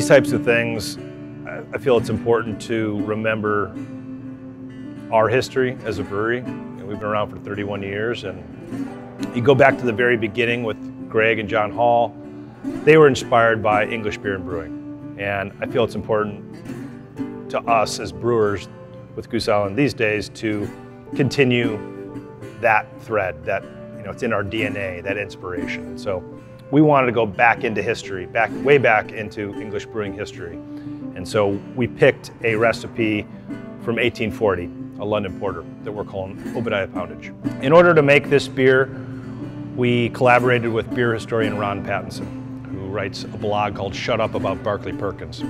these types of things, I feel it's important to remember our history as a brewery. We've been around for 31 years, and you go back to the very beginning with Greg and John Hall. They were inspired by English beer and brewing, and I feel it's important to us as brewers with Goose Island these days to continue that thread, that, you know, it's in our DNA, that inspiration. So we wanted to go back into history, way back into English brewing history, and so we picked a recipe from 1840. A London Porter that we're calling Obadiah Poundage. In order to make this beer, we collaborated with beer historian Ron Pattinson, who writes a blog called Shut Up About Barclay Perkins.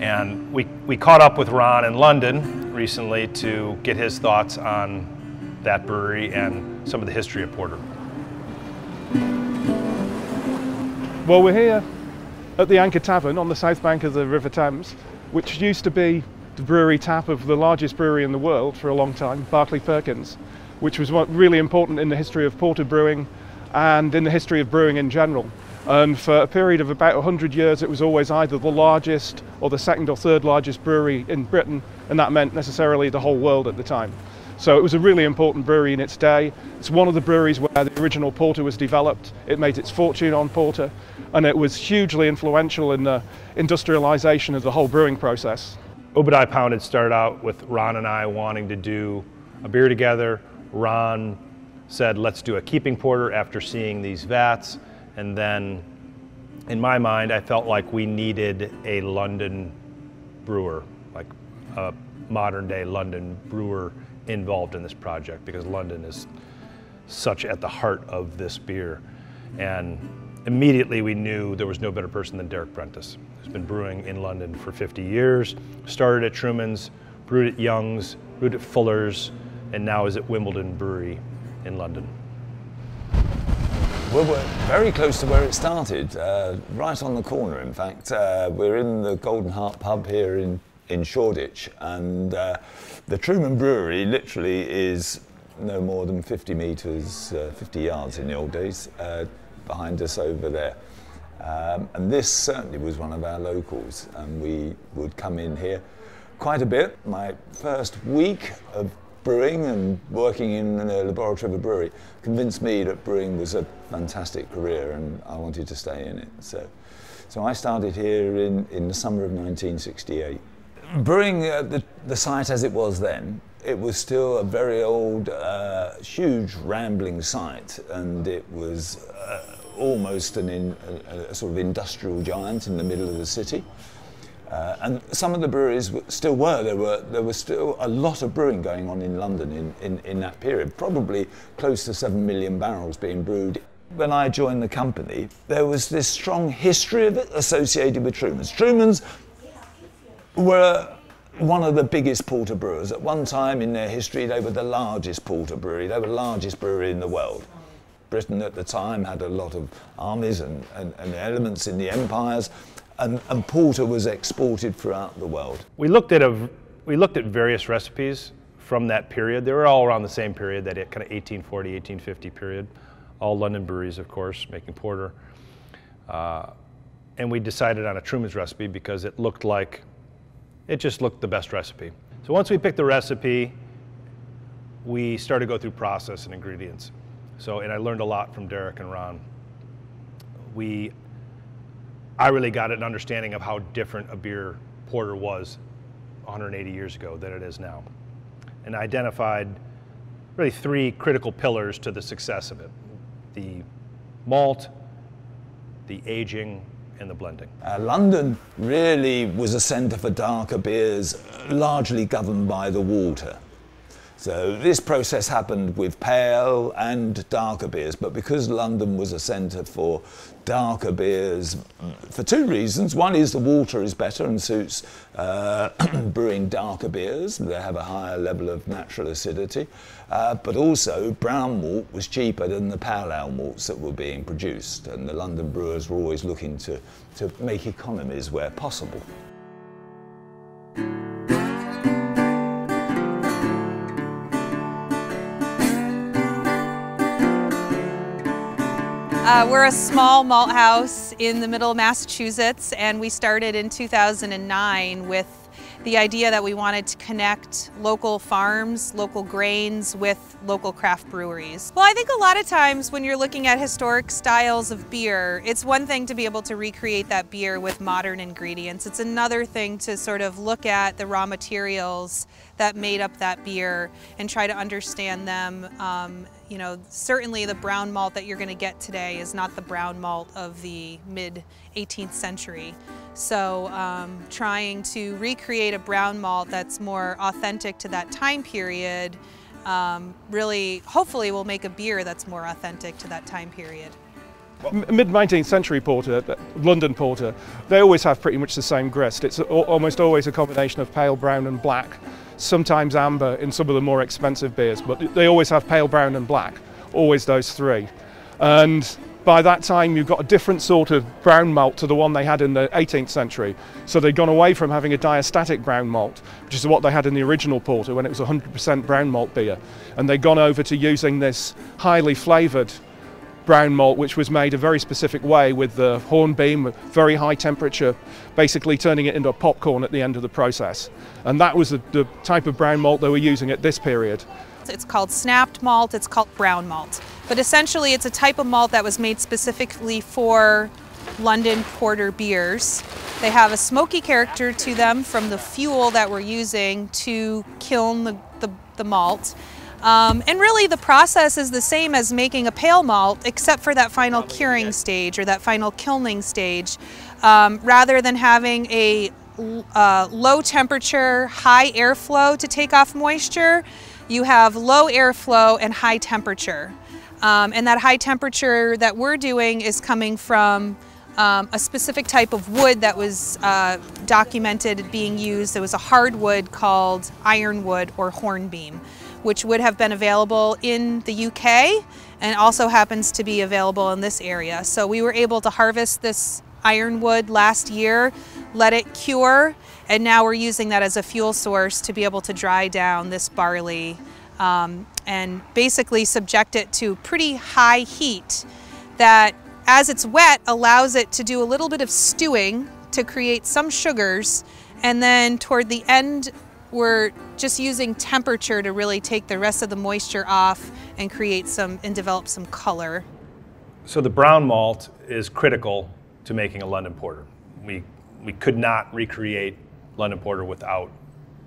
And we caught up with Ron in London recently to get his thoughts on that brewery and some of the history of Porter. Well, we're here at the Anchor Tavern on the south bank of the River Thames, which used to be the brewery tap of the largest brewery in the world for a long time, Barclay Perkins, which was really important in the history of porter brewing and in the history of brewing in general. And for a period of about 100 years, it was always either the largest or the second or third largest brewery in Britain, and that meant necessarily the whole world at the time. So it was a really important brewery in its day. It's one of the breweries where the original porter was developed. It made its fortune on porter, and it was hugely influential in the industrialization of the whole brewing process. Obadiah Poundage started out with Ron and I wanting to do a beer together. Ron said, let's do a keeping porter after seeing these vats. And then in my mind, I felt like we needed a London brewer, like a modern day London brewer involved in this project, because London is such at the heart of this beer. And immediately we knew there was no better person than Derek Prentiss, who's been brewing in London for 50 years, started at Truman's, brewed at Young's, brewed at Fuller's, and now is at Wimbledon Brewery in London. Well, we're very close to where it started, right on the corner, in fact. We're in the Golden Heart pub here in Shoreditch, and the Truman Brewery literally is no more than 50 metres, 50 yards in the old days, behind us over there. And this certainly was one of our locals, and we would come in here quite a bit. My first week of brewing and working in the laboratory of a brewery convinced me that brewing was a fantastic career and I wanted to stay in it. So I started here in the summer of 1968. Brewing the site as it was then, it was still a very old, huge, rambling site, and it was almost a sort of industrial giant in the middle of the city. And some of the breweries still were. There was still a lot of brewing going on in London in that period, probably close to 7 million barrels being brewed. When I joined the company, there was this strong history of it associated with Truman's. Truman's were one of the biggest porter brewers. At one time in their history, they were the largest porter brewery. They were the largest brewery in the world. Britain at the time had a lot of armies and elements in the empires, and porter was exported throughout the world. We looked at various recipes from that period. They were all around the same period, that kind of 1840, 1850 period. All London breweries, of course, making porter. And we decided on a Truman's recipe because it looked like, it just looked the best recipe. So once we picked the recipe, we started to go through process and ingredients. And I learned a lot from Derek and Ron. I really got an understanding of how different a beer porter was 180 years ago than it is now. And I identified really three critical pillars to the success of it: the malt, the aging, and the blending. London really was a centre for darker beers, largely governed by the water. So this process happened with pale and darker beers, but because London was a centre for darker beers, for two reasons. One is the water is better and suits brewing darker beers. They have a higher level of natural acidity, but also brown malt was cheaper than the pale ale malts that were being produced, and the London brewers were always looking to make economies where possible. We're a small malt house in the middle of Massachusetts, and we started in 2009 with the idea that we wanted to connect local farms, local grains with local craft breweries. Well, I think a lot of times when you're looking at historic styles of beer, it's one thing to be able to recreate that beer with modern ingredients. It's another thing to sort of look at the raw materials that made up that beer and try to understand them. You know, certainly the brown malt that you're going to get today is not the brown malt of the mid-18th century. So trying to recreate a brown malt that's more authentic to that time period really, hopefully, will make a beer that's more authentic to that time period. Well, mid-19th century porter, London porter, they always have pretty much the same grist. It's almost always a combination of pale brown and black, sometimes amber in some of the more expensive beers, but they always have pale brown and black, always those three. And by that time you've got a different sort of brown malt to the one they had in the 18th century. So they'd gone away from having a diastatic brown malt, which is what they had in the original porter when it was 100% brown malt beer. And they'd gone over to using this highly flavoured brown malt, which was made a very specific way with the hornbeam, very high temperature, basically turning it into a popcorn at the end of the process. And that was the type of brown malt they were using at this period. It's called snapped malt, it's called brown malt. But essentially it's a type of malt that was made specifically for London porter beers. They have a smoky character to them from the fuel that we're using to kiln the malt. And really the process is the same as making a pale malt, except for that final curing stage or that final kilning stage. Rather than having a low temperature, high airflow to take off moisture, you have low airflow and high temperature. And that high temperature that we're doing is coming from a specific type of wood that was documented being used. It was a hardwood called ironwood or hornbeam, which would have been available in the UK and also happens to be available in this area. So we were able to harvest this ironwood last year, let it cure, and now we're using that as a fuel source to be able to dry down this barley and basically subject it to pretty high heat that, as it's wet, allows it to do a little bit of stewing to create some sugars, and then toward the end we're just using temperature to really take the rest of the moisture off and create some and develop some color. So the brown malt is critical to making a London porter. We could not recreate London porter without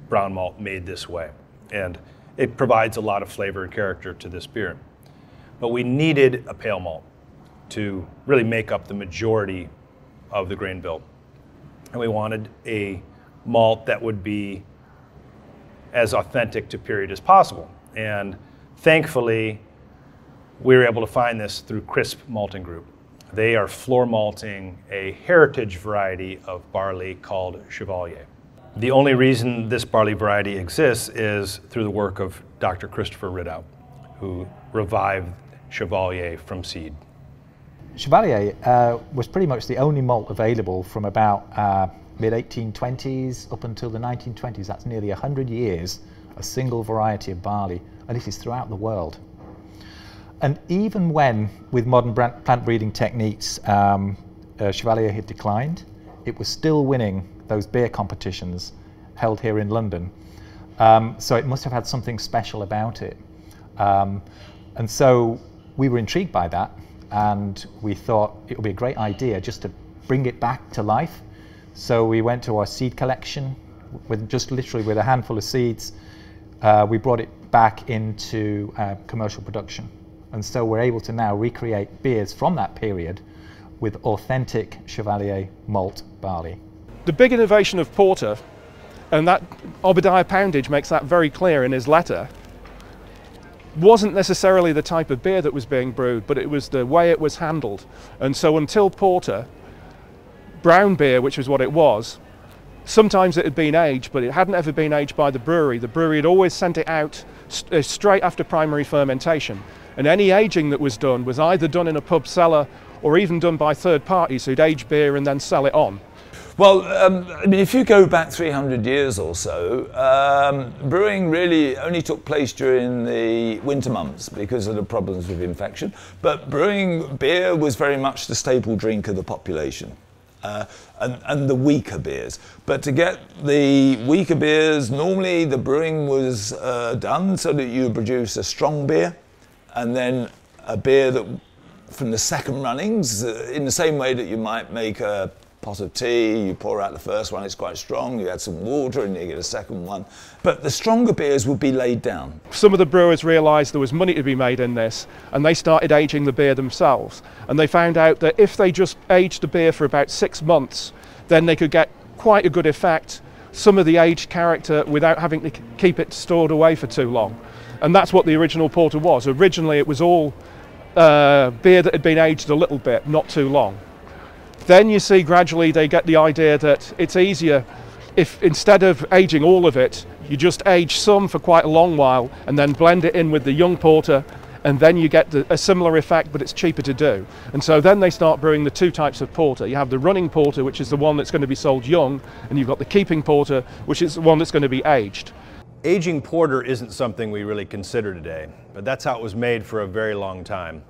brown malt made this way, and it provides a lot of flavor and character to this beer. But we needed a pale malt to really make up the majority of the grain bill, and we wanted a malt that would be as authentic to period as possible. And thankfully, we were able to find this through Crisp Malting Group. They are floor malting a heritage variety of barley called Chevalier. The only reason this barley variety exists is through the work of Dr. Christopher Ridout, who revived Chevalier from seed. Chevalier was pretty much the only malt available from about mid-1820s up until the 1920s. That's nearly 100 years, a single variety of barley, and it is throughout the world. And even when, with modern plant breeding techniques, Chevalier had declined, it was still winning those beer competitions held here in London. So it must have had something special about it. And so we were intrigued by that, and we thought it would be a great idea just to bring it back to life. So we went to our seed collection with just literally with a handful of seeds. We brought it back into commercial production. And so we're able to now recreate beers from that period with authentic Chevalier malt barley. The big innovation of porter, and that Obadiah Poundage makes that very clear in his letter, wasn't necessarily the type of beer that was being brewed, but it was the way it was handled. And so until porter, brown beer, which was what it was, sometimes it had been aged, but it hadn't ever been aged by the brewery. The brewery had always sent it out straight after primary fermentation, and any aging that was done was either done in a pub cellar or even done by third parties who'd age beer and then sell it on. Well, I mean, if you go back 300 years or so, brewing really only took place during the winter months because of the problems with infection. But brewing beer was very much the staple drink of the population, and the weaker beers. But to get the weaker beers, normally the brewing was done so that you produce a strong beer and then a beer that, from the second runnings, in the same way that you might make a pot of tea, you pour out the first one, it's quite strong, you add some water and you get a second one. But the stronger beers would be laid down. Some of the brewers realised there was money to be made in this, and they started ageing the beer themselves. And they found out that if they just aged the beer for about 6 months, then they could get quite a good effect, some of the aged character, without having to keep it stored away for too long. And that's what the original porter was. Originally it was all beer that had been aged a little bit, not too long. Then you see gradually they get the idea that it's easier if, instead of aging all of it, you just age some for quite a long while and then blend it in with the young porter, and then you get a similar effect, but it's cheaper to do. And so then they start brewing the two types of porter. You have the running porter, which is the one that's going to be sold young, and you've got the keeping porter, which is the one that's going to be aged. Aging porter isn't something we really consider today, but that's how it was made for a very long time.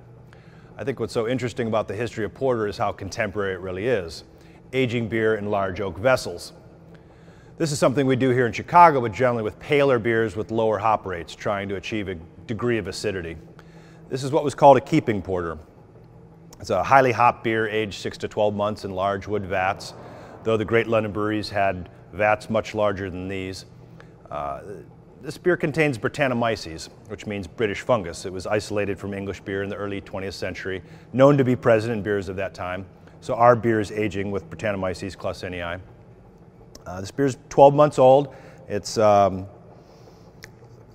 I think what's so interesting about the history of porter is how contemporary it really is, aging beer in large oak vessels. This is something we do here in Chicago, but generally with paler beers with lower hop rates, trying to achieve a degree of acidity. This is what was called a keeping porter. It's a highly hop beer aged 6 to 12 months in large wood vats, though the great London breweries had vats much larger than these. This beer contains Brettanomyces, which means British fungus. It was isolated from English beer in the early 20th century, known to be present in beers of that time. So our beer is aging with Brettanomyces clausiniae. This beer is 12 months old. It's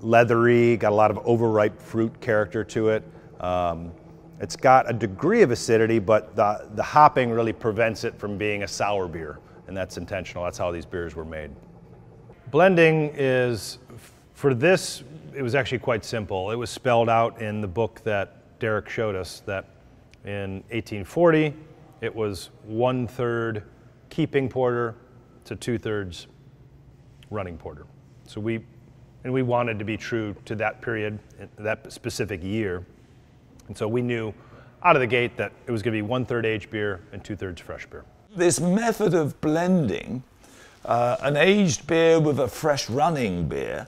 leathery, got a lot of overripe fruit character to it. It's got a degree of acidity, but the hopping really prevents it from being a sour beer, and that's intentional. That's how these beers were made. Blending is, for this, it was actually quite simple. It was spelled out in the book that Derek showed us, that in 1840, it was 1/3 keeping porter to 2/3 running porter. So we wanted to be true to that period, that specific year. And so we knew out of the gate that it was going to be 1/3 aged beer and 2/3 fresh beer. This method of blending an aged beer with a fresh running beer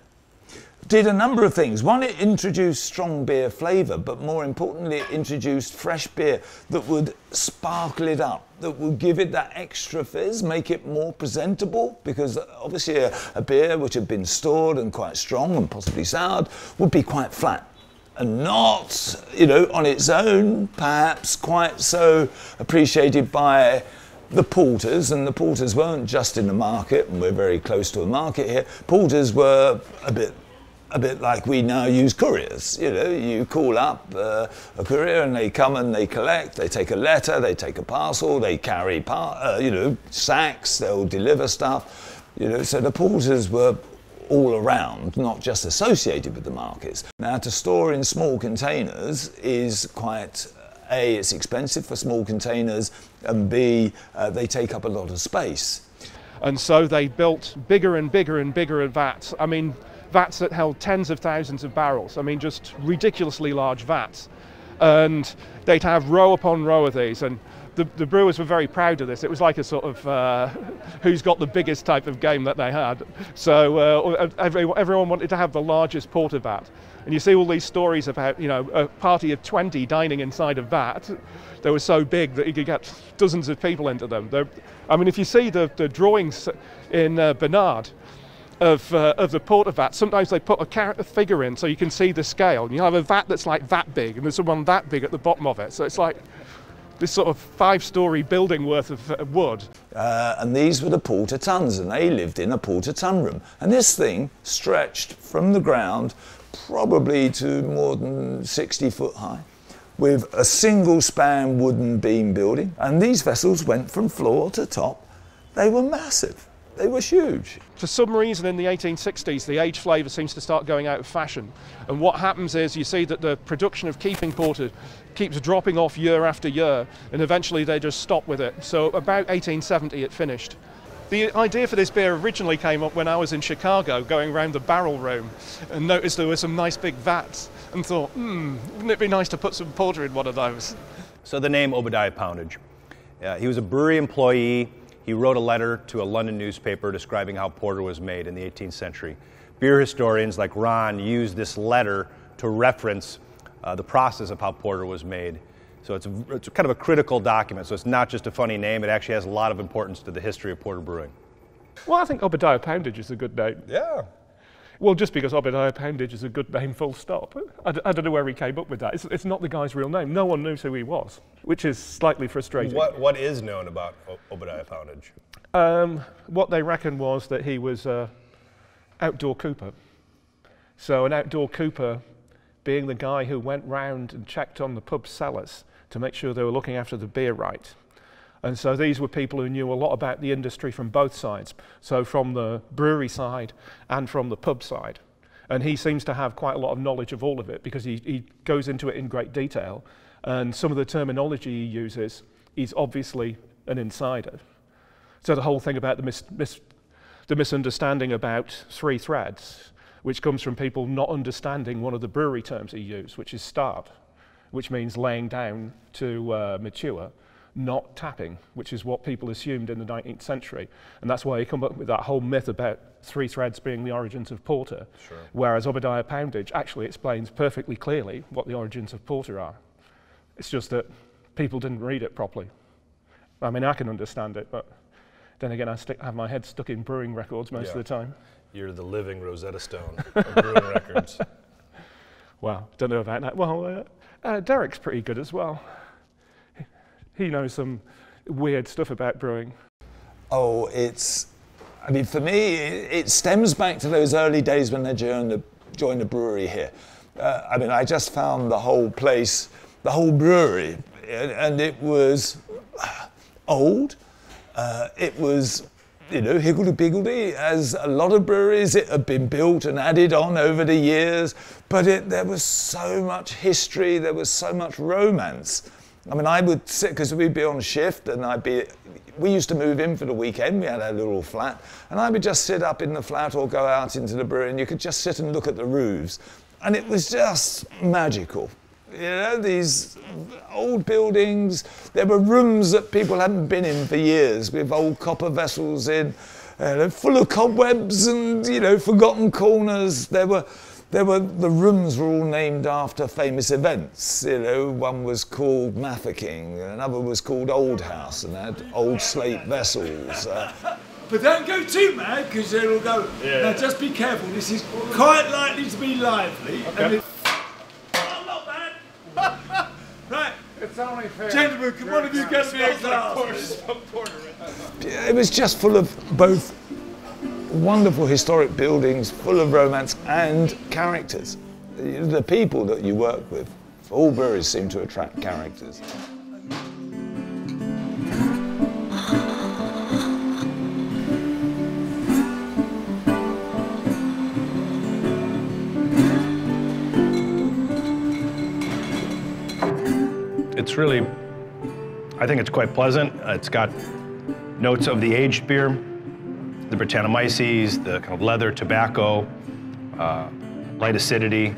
did a number of things. One, it introduced strong beer flavour, but more importantly, it introduced fresh beer that would sparkle it up, that would give it that extra fizz, make it more presentable, because obviously a beer which had been stored and quite strong and possibly soured would be quite flat and not, you know, on its own, perhaps quite so appreciated by the porters. And the porters weren't just in the market, and we're very close to a market here. Porters were a bit like we now use couriers. You know, you call up a courier and they come and they collect, they take a letter, they take a parcel, they carry you know, sacks, they'll deliver stuff, you know. So the porters were all around, not just associated with the markets. Now, to store in small containers is quite, A, it's expensive for small containers, and B, they take up a lot of space. And so they built bigger and bigger and bigger vats. I mean, vats that held tens of thousands of barrels. I mean, just ridiculously large vats. And they'd have row upon row of these. And the brewers were very proud of this. It was like a sort of who's got the biggest type of game that they had. So everyone wanted to have the largest porter vat. And you see all these stories about, you know, a party of 20 dining inside a vat. They were so big that you could get dozens of people into them. I mean, if you see the drawings in Bernard, of the porter vat, sometimes they put a figure in so you can see the scale. And you have a vat that's like that big, and there's one that big at the bottom of it. So it's like this sort of five-storey building worth of wood. And these were the porter tons, and they lived in a porter tun room. And this thing stretched from the ground probably to more than 60 foot high, with a single span wooden beam building. And these vessels went from floor to top. They were massive. They were huge. For some reason in the 1860s, the aged flavour seems to start going out of fashion. And what happens is you see that the production of keeping porter keeps dropping off year after year, and eventually they just stop with it. So about 1870 it finished. The idea for this beer originally came up when I was in Chicago going around the barrel room and noticed there were some nice big vats and thought, wouldn't it be nice to put some porter in one of those? So the name Obadiah Poundage. He was a brewery employee. He wrote a letter to a London newspaper describing how porter was made in the 18th century. Beer historians like Ron used this letter to reference the process of how porter was made. So it's kind of a critical document, so it's not just a funny name, it actually has a lot of importance to the history of porter brewing. Well, I think Obadiah Poundage is a good name. Yeah. Well, just because Obadiah Poundage is a good name, full stop. I don't know where he came up with that. It's not the guy's real name. No one knows who he was, which is slightly frustrating. What is known about Obadiah Poundage? What they reckon was that he was an outdoor cooper. So an outdoor cooper being the guy who went round and checked on the pub cellars to make sure they were looking after the beer right. And so these were people who knew a lot about the industry from both sides, so from the brewery side and from the pub side. And he seems to have quite a lot of knowledge of all of it because he goes into it in great detail, and some of the terminology he uses, he's obviously an insider. So the whole thing about the misunderstanding about three threads, which comes from people not understanding one of the brewery terms he used, which is starve, which means laying down to mature, not tapping, which is what people assumed in the 19th century. And that's why he come up with that whole myth about three threads being the origins of porter, sure. Whereas Obadiah Poundage actually explains perfectly clearly what the origins of porter are. It's just that people didn't read it properly. I mean, I can understand it, but then again, I have my head stuck in brewing records most of the time. You're the living Rosetta Stone of brewing records. Wow, don't know about that. Well, Derek's pretty good as well. He knows some weird stuff about brewing. Oh, for me, it stems back to those early days when I joined the brewery here. I just found the whole place, the whole brewery, and it was old. It was, higgledy-piggledy, as a lot of breweries. It had been built and added on over the years, but there was so much history, there was so much romance. I would sit, because we'd be on shift, and we used to move in for the weekend, we had our little flat, and I would just sit up in the flat or go out into the brewery, and you could just sit and look at the roofs. And it was just magical. These old buildings, there were rooms that people hadn't been in for years with old copper vessels in, full of cobwebs and, forgotten corners. The rooms were all named after famous events. One was called Mafeking, another was called Old House, and had old slate vessels. But don't go too mad, because they'll all go, now just be careful, this is quite likely to be lively. Okay. Right. It's only fair. Gentlemen, can one of you get me a glass? It was just full of both wonderful historic buildings, full of romance and characters. The people that you work with, all breweries seem to attract characters. It's really, I think it's quite pleasant. It's got notes of the aged beer, the Brettanomyces, the kind of leather, tobacco, light acidity,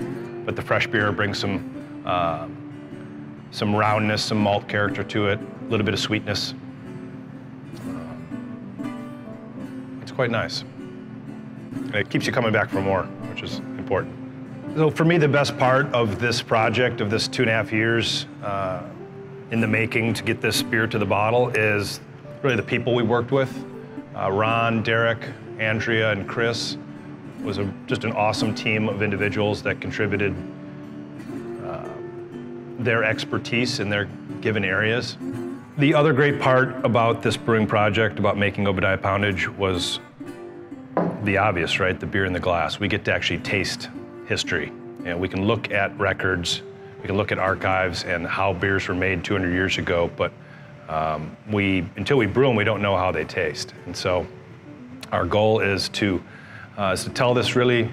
but the fresh beer brings some roundness, some malt character to it, a little bit of sweetness. It's quite nice. And it keeps you coming back for more, which is important. So for me, the best part of this project, of this 2.5 years in the making to get this beer to the bottle, is really the people we worked with. Ron, Derek, Andrea, and Chris was just an awesome team of individuals that contributed their expertise in their given areas. The other great part about this brewing project, about making Obadiah Poundage, was the obvious, right? The beer in the glass. We get to actually taste history. And we can look at records, we can look at archives and how beers were made 200 years ago, but until we brew them, we don't know how they taste. And so Our goal is to tell this really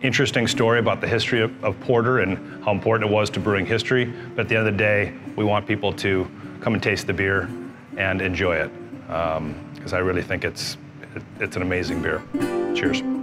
interesting story about the history of porter and how important it was to brewing history. But at the end of the day, we want people to come and taste the beer and enjoy it, because I really think it's an amazing beer. Cheers.